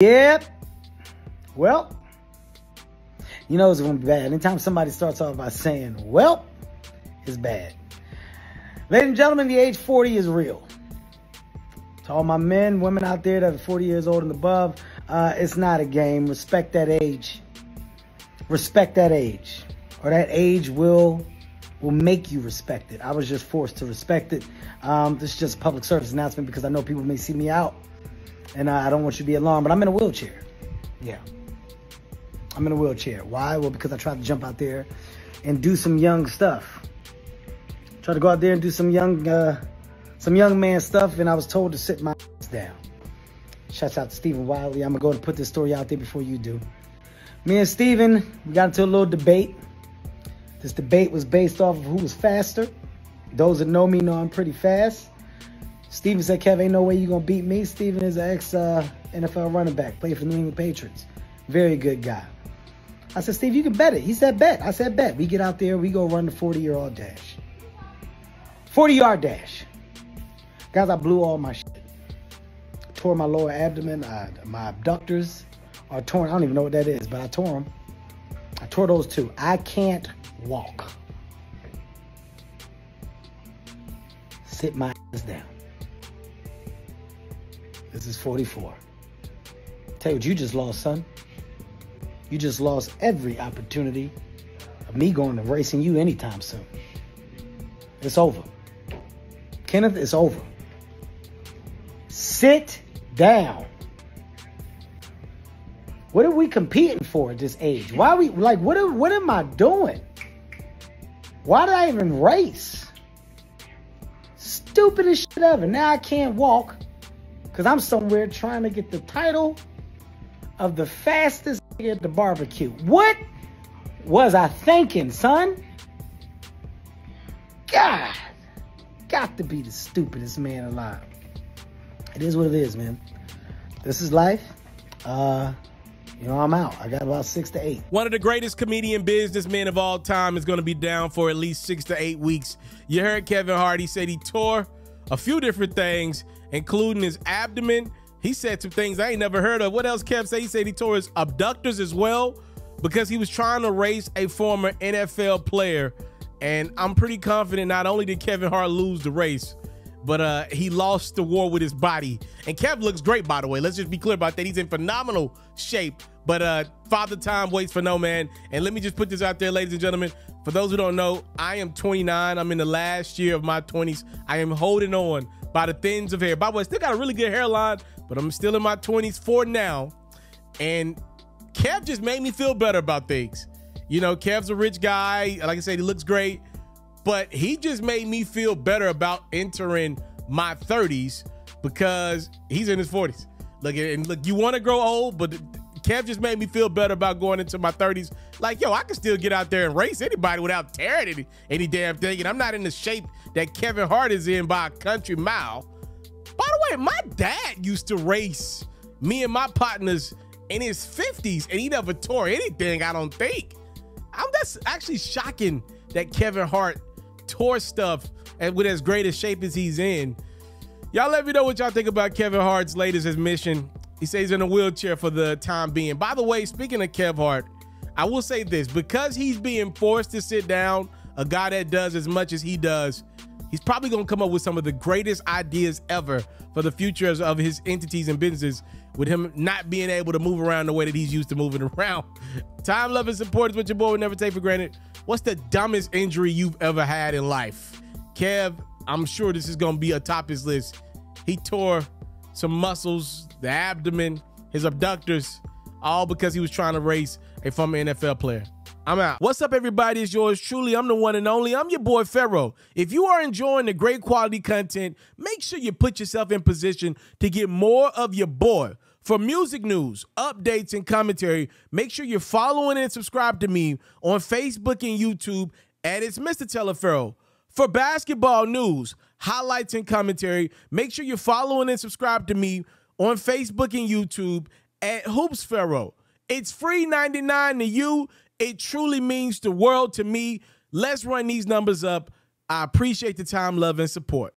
Yep. Well, you know it's going to be bad. Anytime somebody starts off by saying, well, it's bad. Ladies and gentlemen, the age 40 is real. To all my men, women out there that are 40 years old and above, it's not a game. Respect that age. Respect that age. Or that age will make you respect it. I was just forced to respect it. This is just a public service announcement because I know people may see me out. And I don't want you to be alarmed, but I'm in a wheelchair. Yeah. I'm in a wheelchair. Why? Well, because I tried to jump out there and do some young stuff. Tried to go out there and do some young man stuff, and I was told to sit my ass down. Shouts out to Stephen Wiley. I'm going to go and put this story out there before you do. Me and Stephen, we got into a little debate. This debate was based off of who was faster. Those that know me know I'm pretty fast. Stephen said, Kev, ain't no way you're going to beat me. Stephen is an ex-NFL running back, played for the New England Patriots. Very good guy. I said, Steve, you can bet it. He said, bet. I said, bet. We get out there. We go run the 40-yard dash. 40-yard dash. Guys, I blew all my shit. Tore my lower abdomen. My abductors are torn. I don't even know what that is, but I tore them. I tore those two. I can't walk. Sit my ass down. This is 44. Tell you what you just lost, son. You just lost every opportunity of me going to racing you anytime soon. It's over. Kenneth, it's over. Sit down. What are we competing for at this age? Why are we, like, what am I doing? Why did I even race? Stupidest shit ever. Now I can't walk. Because I'm somewhere trying to get the title of the fastest nigga at the barbecue. What was I thinking, son? God, got to be the stupidest man alive. It is what it is, man. This is life. You know, I'm out. I got about 6 to 8. One of the greatest comedian businessmen of all time is going to be down for at least 6 to 8 weeks. You heard Kevin Hart. He said he tore a few different things, including his abdomen. He said some things I ain't never heard of. What else Kev said? He said he tore his abductors as well because he was trying to race a former NFL player. And I'm pretty confident not only did Kevin Hart lose the race, but he lost the war with his body. And Kev looks great, by the way. Let's just be clear about that. He's in phenomenal shape. But Father Time waits for no man. And let me just put this out there, ladies and gentlemen. For those who don't know, I am 29. I'm in the last year of my 20s. I am holding on by the thins of hair. By the way, I still got a really good hairline, but I'm still in my 20s for now. And Kev just made me feel better about things. You know, Kev's a rich guy. Like I said, he looks great. But he just made me feel better about entering my 30s because he's in his 40s. Look, and look, you want to grow old, but Kev just made me feel better about going into my 30s. Like, yo, I can still get out there and race anybody without tearing any damn thing. And I'm not in the shape that Kevin Hart is in by a country mile. By the way, my dad used to race me and my partners in his 50s, and he never tore anything, I don't think. That's actually shocking that Kevin Hart tore stuff and with as great a shape as he's in. Y'all let me know what y'all think about Kevin Hart's latest admission. He says he's in a wheelchair for the time being. By the way, speaking of Kev Hart, I will say this. Because he's being forced to sit down, a guy that does as much as he does, he's probably going to come up with some of the greatest ideas ever for the futures of his entities and businesses with him not being able to move around the way that he's used to moving around. Time, love, and support is what your boy would never take for granted. What's the dumbest injury you've ever had in life? Kev, I'm sure this is going to be atop his list. He tore some muscles, the abdomen, his abductors, all because he was trying to race a former NFL player. I'm out. What's up, everybody? It's yours truly. I'm the one and only. I'm your boy, Ferro. If you are enjoying the great quality content, make sure you put yourself in position to get more of your boy. For music news, updates, and commentary, make sure you're following and subscribe to me on Facebook and YouTube at It's Mr. Taliaferro. For basketball news, highlights, and commentary, make sure you're following and subscribe to me on Facebook and YouTube at Hoops Ferro. It's free 99 to you. It truly means the world to me. Let's run these numbers up. I appreciate the time, love, and support.